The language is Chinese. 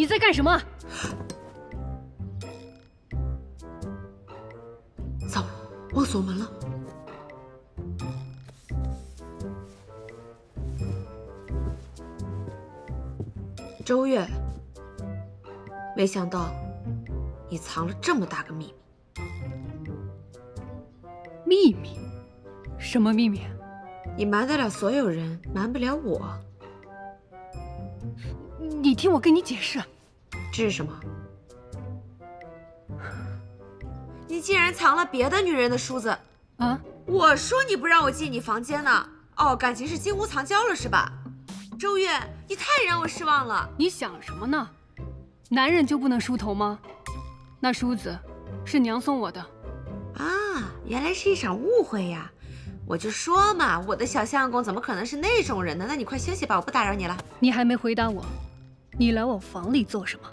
你在干什么？糟了，忘锁门了。 周月，没想到你藏了这么大个秘密。秘密？什么秘密？你瞒得了所有人，瞒不了我。你听我跟你解释。这是什么？你竟然藏了别的女人的梳子啊！我说你不让我进你房间呢。哦，感情是金屋藏娇了是吧？ 周月，你太让我失望了！你想什么呢？男人就不能梳头吗？那梳子是娘送我的。啊，原来是一场误会呀！我就说嘛，我的小相公怎么可能是那种人呢？那你快休息吧，我不打扰你了。你还没回答我，你来我房里做什么？